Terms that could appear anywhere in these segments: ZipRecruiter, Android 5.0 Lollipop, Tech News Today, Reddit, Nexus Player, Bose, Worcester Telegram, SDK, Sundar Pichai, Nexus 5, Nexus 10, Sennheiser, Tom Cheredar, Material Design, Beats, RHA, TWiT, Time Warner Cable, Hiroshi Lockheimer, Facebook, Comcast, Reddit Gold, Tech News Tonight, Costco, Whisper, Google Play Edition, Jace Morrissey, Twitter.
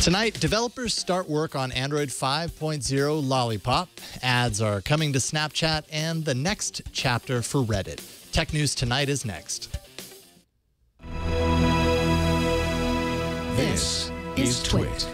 Tonight, developers start work on Android 5.0 Lollipop. Ads are coming to Snapchat and the next chapter for Reddit. Tech News Tonight is next. This is TWiT.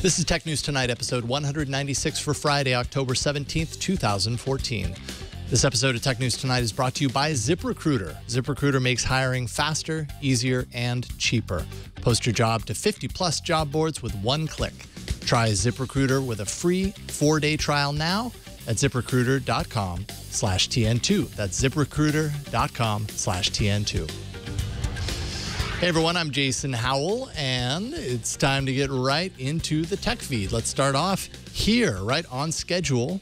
This is Tech News Tonight, episode 196 for Friday, October 17th, 2014. This episode of Tech News Tonight is brought to you by ZipRecruiter. ZipRecruiter makes hiring faster, easier, and cheaper. Post your job to 50-plus job boards with one click. Try ZipRecruiter with a free 4-day trial now at ZipRecruiter.com/TN2. That's ZipRecruiter.com/TN2. Hey everyone, I'm Jason Howell, and it's time to get right into the tech feed. Let's start off here, right on schedule.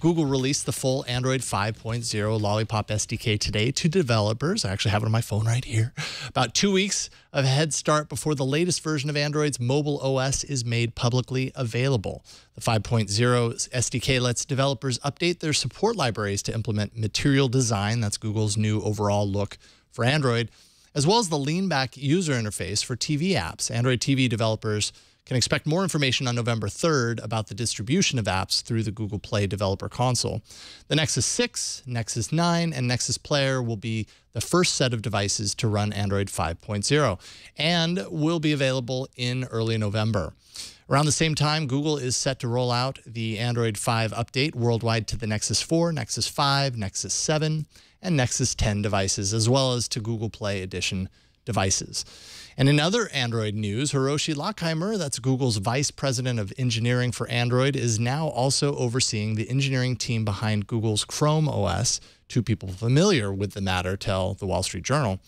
Google released the full Android 5.0 Lollipop SDK today to developers. I actually have it on my phone right here. About 2 weeks of a head start before the latest version of Android's mobile OS is made publicly available. The 5.0 SDK lets developers update their support libraries to implement Material Design, that's Google's new overall look for Android, as well as the lean-back user interface for TV apps. Android TV developers can expect more information on November 3rd about the distribution of apps through the Google Play Developer Console. The Nexus 6, Nexus 9, and Nexus Player will be the first set of devices to run Android 5.0 and will be available in early November. Around the same time, Google is set to roll out the Android 5 update worldwide to the Nexus 4, Nexus 5, Nexus 7, and Nexus 10 devices, as well as to Google Play Edition devices. And in other Android news, Hiroshi Lockheimer, that's Google's vice president of engineering for Android, is now also overseeing the engineering team behind Google's Chrome OS. Two people familiar with the matter tell the Wall Street Journal.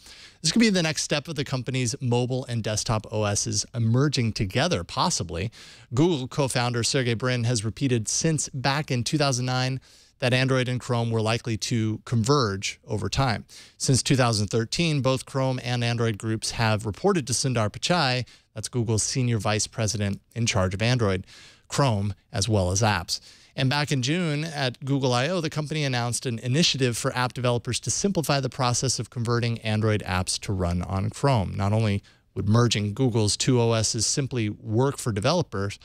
This could be the next step of the company's mobile and desktop OSs emerging together, possibly. Google co-founder Sergey Brin has repeated since back in 2009 that Android and Chrome were likely to converge over time. Since 2013, both Chrome and Android groups have reported to Sundar Pichai, that's Google's senior vice president in charge of Android, Chrome, as well as apps. And back in June at Google I.O., the company announced an initiative for app developers to simplify the process of converting Android apps to run on Chrome. Not only would merging Google's two OSs simply work for developers,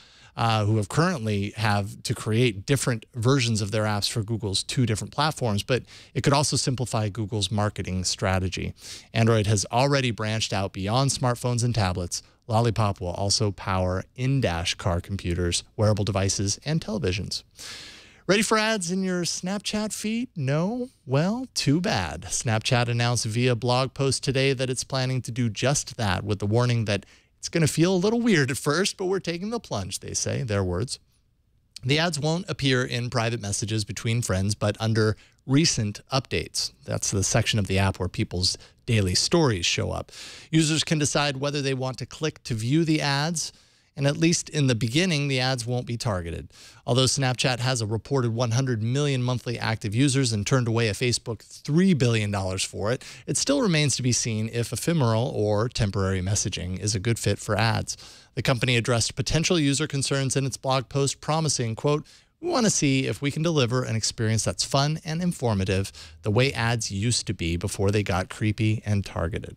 who currently have to create different versions of their apps for Google's two different platforms, but it could also simplify Google's marketing strategy. Android has already branched out beyond smartphones and tablets. Lollipop will also power in-dash car computers, wearable devices, and televisions. Ready for ads in your Snapchat feed? No? Well, too bad. Snapchat announced via blog post today that it's planning to do just that, with the warning that it's going to feel a little weird at first, but we're taking the plunge, they say, their words. The ads won't appear in private messages between friends, but under recent updates. That's the section of the app where people's daily stories show up. Users can decide whether they want to click to view the ads, and at least in the beginning, the ads won't be targeted. Although Snapchat has a reported 100 million monthly active users and turned away a Facebook $3 billion for it, it still remains to be seen if ephemeral or temporary messaging is a good fit for ads. The company addressed potential user concerns in its blog post, promising, quote, "We want to see if we can deliver an experience that's fun and informative the way ads used to be before they got creepy and targeted."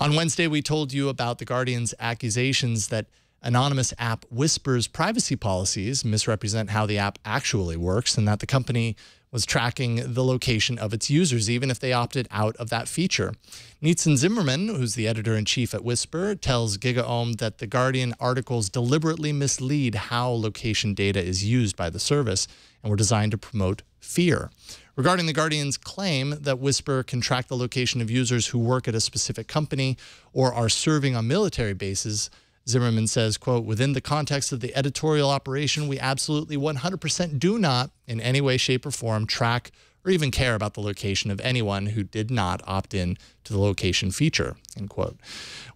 On Wednesday, we told you about The Guardian's accusations that anonymous app Whisper's privacy policies misrepresent how the app actually works, and that the company was tracking the location of its users, even if they opted out of that feature. Nitzan Zimmerman, who's the editor-in-chief at Whisper, tells GigaOm that The Guardian articles deliberately mislead how location data is used by the service and were designed to promote fear. Regarding The Guardian's claim that Whisper can track the location of users who work at a specific company or are serving on military bases, Zimmerman says, quote, "Within the context of the editorial operation, we absolutely 100% do not in any way, shape, or form track or even care about the location of anyone who did not opt in to the location feature," end quote.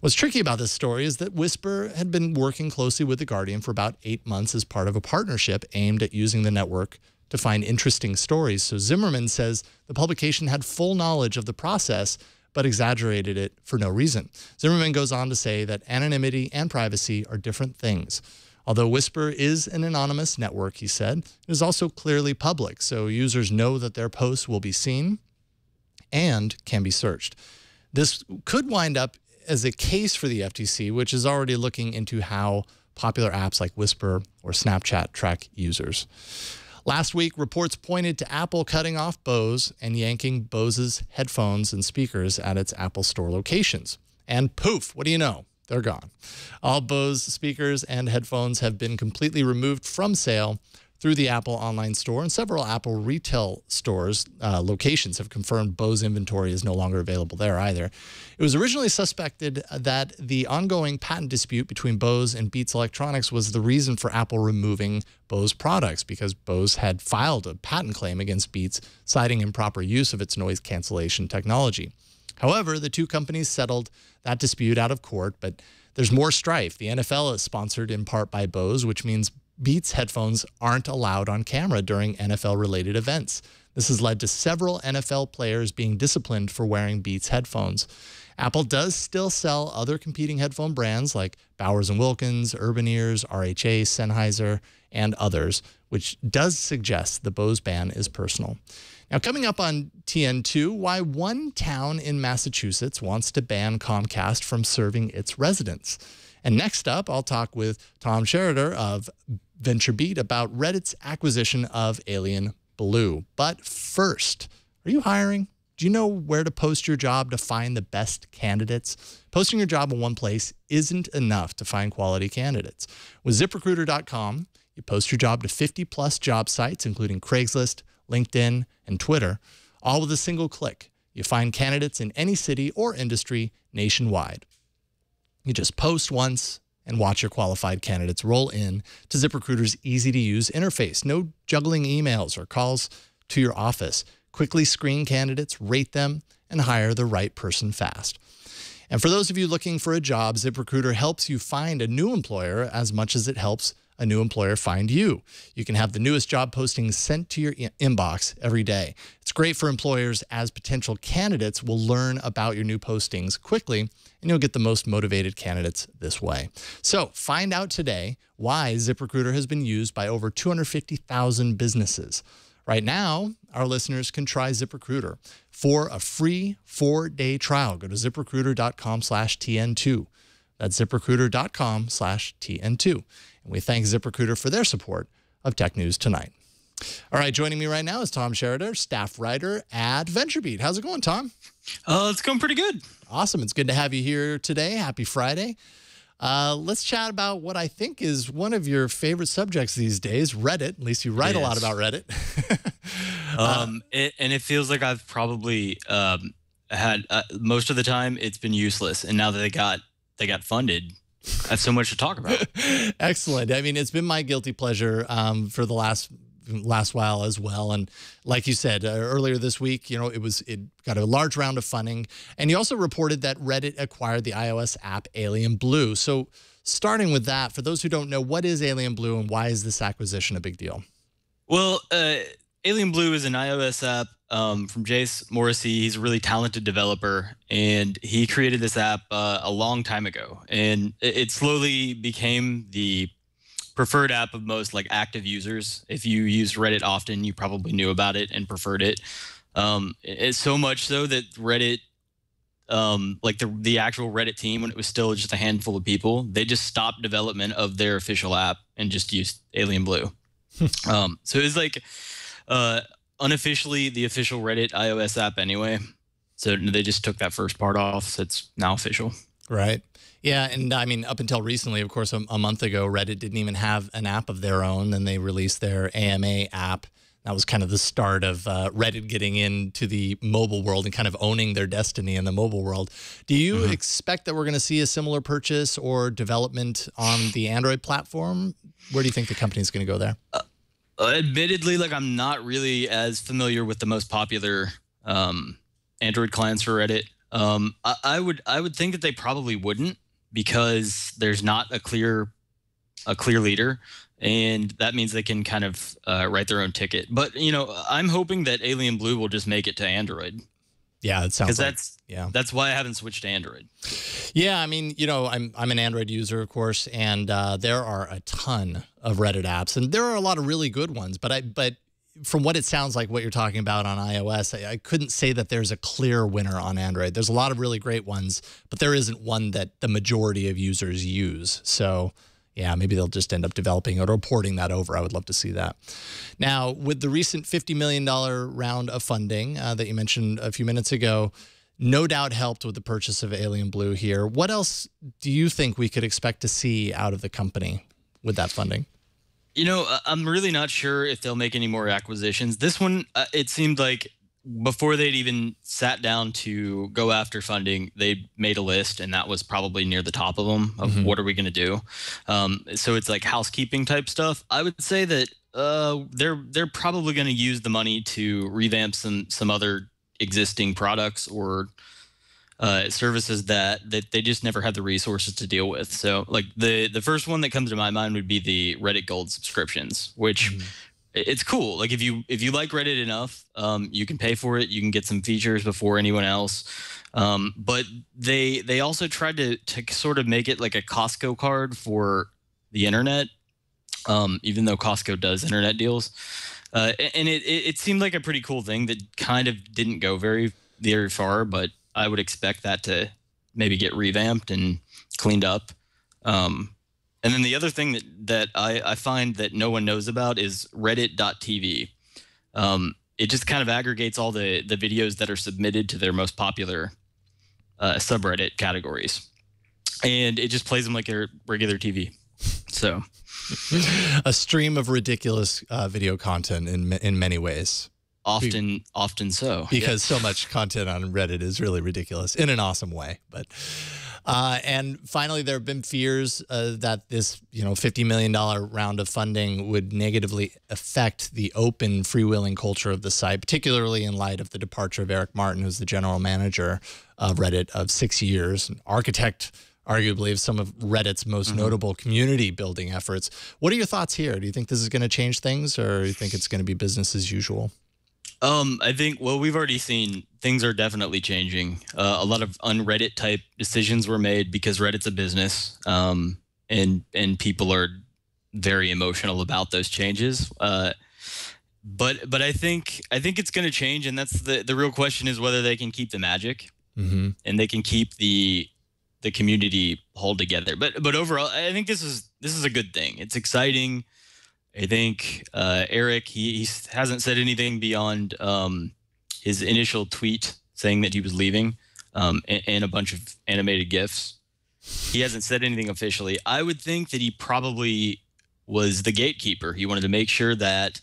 What's tricky about this story is that Whisper had been working closely with The Guardian for about 8 months as part of a partnership aimed at using the network to find interesting stories. So Zimmerman says the publication had full knowledge of the process, but exaggerated it for no reason. Zimmerman goes on to say that anonymity and privacy are different things. Although Whisper is an anonymous network, he said, it is also clearly public, so users know that their posts will be seen and can be searched. This could wind up as a case for the FTC, which is already looking into how popular apps like Whisper or Snapchat track users. Last week, reports pointed to Apple cutting off Bose and yanking Bose's headphones and speakers at its Apple Store locations. And poof, what do you know? They're gone. All Bose speakers and headphones have been completely removed from sale through the Apple online store, and several Apple retail stores locations have confirmed Bose inventory is no longer available there either. It was originally suspected that the ongoing patent dispute between Bose and Beats Electronics was the reason for Apple removing Bose products, because Bose had filed a patent claim against Beats, citing improper use of its noise cancellation technology. However, the two companies settled that dispute out of court, but there's more strife. The NFL is sponsored in part by Bose, which means Beats headphones aren't allowed on camera during NFL-related events. This has led to several NFL players being disciplined for wearing Beats headphones. Apple does still sell other competing headphone brands like Bowers & Wilkins, Urban Ears, RHA, Sennheiser, and others, which does suggest the Bose ban is personal. Now, coming up on TN2, why one town in Massachusetts wants to ban Comcast from serving its residents. And next up, I'll talk with Tom Cheredar of VentureBeat about Reddit's acquisition of Alien Blue. But first, are you hiring? Do you know where to post your job to find the best candidates? Posting your job in one place isn't enough to find quality candidates. With ZipRecruiter.com, you post your job to 50-plus job sites, including Craigslist, LinkedIn, and Twitter, all with a single click. You find candidates in any city or industry nationwide. You just post once and watch your qualified candidates roll in to ZipRecruiter's easy-to-use interface. No juggling emails or calls to your office. Quickly screen candidates, rate them, and hire the right person fast. And for those of you looking for a job, ZipRecruiter helps you find a new employer as much as it helps a new employer find you. You can have the newest job postings sent to your inbox every day. It's great for employers, as potential candidates will learn about your new postings quickly, and you'll get the most motivated candidates this way. So find out today why ZipRecruiter has been used by over 250,000 businesses. Right now, our listeners can try ZipRecruiter for a free 4-day trial. Go to ZipRecruiter.com/TN2. That's ZipRecruiter.com/TN2. And we thank ZipRecruiter for their support of Tech News Tonight. All right, joining me right now is Tom Cheredar, staff writer at VentureBeat. How's it going, Tom? It's going pretty good. Awesome. It's good to have you here today. Happy Friday. Let's chat about what I think is one of your favorite subjects these days, Reddit. At least you write a lot about Reddit. And it feels like I've probably had most of the time it's been useless. And now that they got funded, I have so much to talk about. Excellent. I mean, it's been my guilty pleasure for the last while as well. And like you said earlier this week, you know, it got a large round of funding. And you also reported that Reddit acquired the iOS app Alien Blue. So starting with that, for those who don't know, what is Alien Blue and why is this acquisition a big deal? Well, Alien Blue is an iOS app from Jace Morrissey. He's a really talented developer, and he created this app a long time ago. And it slowly became the preferred app of most like active users. If you used Reddit often, you probably knew about it and preferred it. It's so much so that Reddit, like the actual Reddit team, when it was still just a handful of people, they just stopped development of their official app and just used Alien Blue. So it's like... unofficially the official Reddit iOS app anyway. So they just took that first part off. So it's now official. Right. Yeah. And I mean, up until recently, of course, a month ago, Reddit didn't even have an app of their own. Then they released their AMA app. That was kind of the start of Reddit getting into the mobile world and kind of owning their destiny in the mobile world. Do you expect that we're going to see a similar purchase or development on the Android platform? Where do you think the company's going to go there? Admittedly, like I'm not really as familiar with the most popular Android clients for Reddit. I would think that they probably wouldn't, because there's not a clear leader, and that means they can kind of write their own ticket. But you know, I'm hoping that Alien Blue will just make it to Android. Yeah, that sounds like, that's why I haven't switched to Android. Yeah, I mean, you know, I'm an Android user, of course, and there are a ton of Reddit apps, and there are a lot of really good ones. But from what it sounds like, what you're talking about on iOS, I couldn't say that there's a clear winner on Android. There's a lot of really great ones, but there isn't one that the majority of users use. So yeah, maybe they'll just end up developing or porting that over. I would love to see that. Now, with the recent $50 million round of funding that you mentioned a few minutes ago, no doubt helped with the purchase of Alien Blue here. What else do you think we could expect to see out of the company with that funding? You know, I'm really not sure if they'll make any more acquisitions. This one, it seemed like before they'd even sat down to go after funding, they made a list, and that was probably near the top of them of what are we going to do. So it's like housekeeping type stuff. I would say that they're probably going to use the money to revamp some other existing products or services that they just never had the resources to deal with. So like the first one that comes to my mind would be the Reddit Gold subscriptions, which it's cool. Like if you like Reddit enough, you can pay for it. You can get some features before anyone else. But they also tried to sort of make it like a Costco card for the internet, even though Costco does internet deals. And it seemed like a pretty cool thing that kind of didn't go very far, but I would expect that to maybe get revamped and cleaned up. And then the other thing that I find that no one knows about is Reddit.tv. It just kind of aggregates all the videos that are submitted to their most popular subreddit categories. And it just plays them like a regular TV. So a stream of ridiculous video content in many ways. Often so. Because so much content on Reddit is really ridiculous in an awesome way. But and finally, there have been fears that this, you know, $50 million round of funding would negatively affect the open, freewheeling culture of the site, particularly in light of the departure of Eric Martin, who's the general manager of Reddit of 6 years, an architect, arguably, of some of Reddit's most notable community-building efforts. What are your thoughts here? Do you think this is going to change things, or do you think it's going to be business as usual? I think, well, we've already seen things are definitely changing. A lot of un-Reddit type decisions were made because Reddit's a business, and people are very emotional about those changes. But I think it's going to change, and that's the real question is whether they can keep the magic and they can keep the community hold together. But overall, I think this is a good thing. It's exciting. I think Eric, he hasn't said anything beyond his initial tweet saying that he was leaving and a bunch of animated GIFs. He hasn't said anything officially. I would think that he probably was the gatekeeper. He wanted to make sure that,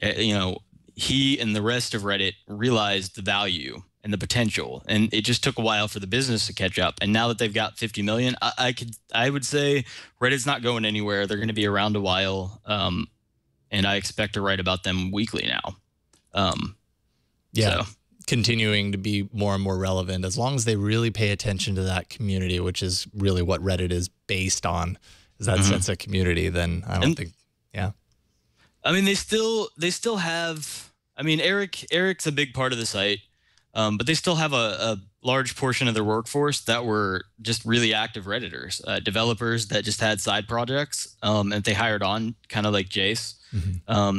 you know, he and the rest of Reddit realized the value and the potential. And it just took a while for the business to catch up. And now that they've got 50 million, I would say Reddit's not going anywhere. They're going to be around a while. And I expect to write about them weekly now. Yeah. So continuing to be more and more relevant as long as they really pay attention to that community, which is really what Reddit is based on, is that sense of community. Then I don't think, yeah. I mean, they still have, I mean, Eric's a big part of the site. But they still have a large portion of their workforce that were just really active Redditors, developers that just had side projects and they hired on, kind of like Jace.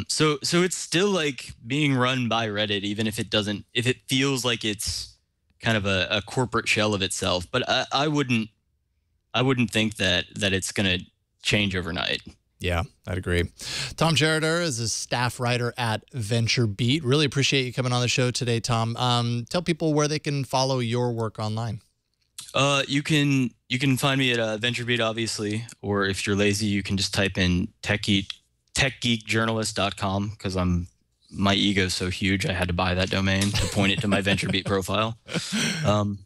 So it's still like being run by Reddit, even if it doesn't, if it feels like it's kind of a corporate shell of itself. But I wouldn't think that it's going to change overnight. Yeah, I'd agree. Tom Cheredar is a staff writer at VentureBeat. Really appreciate you coming on the show today, Tom. Tell people where they can follow your work online. You can find me at VentureBeat, obviously, or if you're lazy, you can just type in techgeekjournalist.com because my ego's so huge I had to buy that domain to point it to my VentureBeat profile.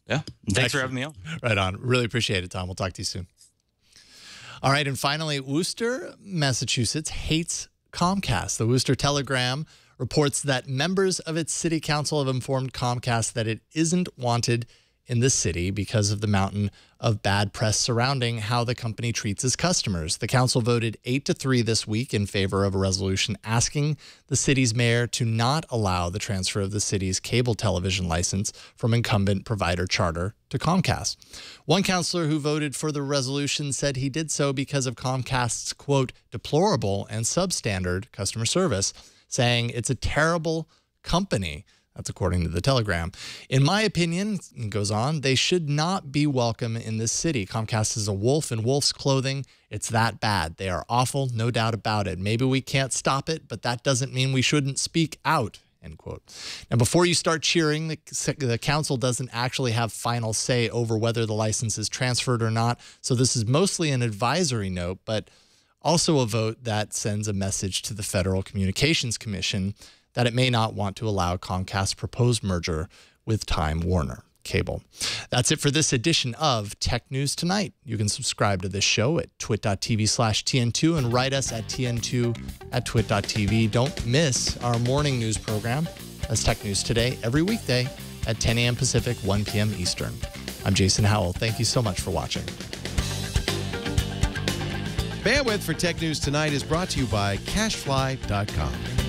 Yeah, thanks for having me on. Right on. Really appreciate it, Tom. We'll talk to you soon. All right, and finally, Worcester, Massachusetts hates Comcast. The Worcester Telegram reports that members of its city council have informed Comcast that it isn't wanted in this city because of the mountain of bad press surrounding how the company treats its customers. The council voted 8-3 this week in favor of a resolution asking the city's mayor to not allow the transfer of the city's cable television license from incumbent provider Charter to Comcast. One counselor who voted for the resolution said he did so because of Comcast's, quote, deplorable and substandard customer service, saying it's a terrible company. That's according to the Telegram. In my opinion, it goes on, they should not be welcome in this city. Comcast is a wolf in wolf's clothing. It's that bad. They are awful, no doubt about it. Maybe we can't stop it, but that doesn't mean we shouldn't speak out, end quote. Now, before you start cheering, the council doesn't actually have final say over whether the license is transferred or not. So this is mostly an advisory note, but also a vote that sends a message to the Federal Communications Commission that it may not want to allow Comcast's proposed merger with Time Warner Cable. That's it for this edition of Tech News Tonight. You can subscribe to this show at twit.tv/TN2 and write us at TN2@twit.tv. Don't miss our morning news program. That's Tech News Today every weekday at 10 a.m. Pacific, 1 p.m. Eastern. I'm Jason Howell. Thank you so much for watching. Bandwidth for Tech News Tonight is brought to you by CashFly.com.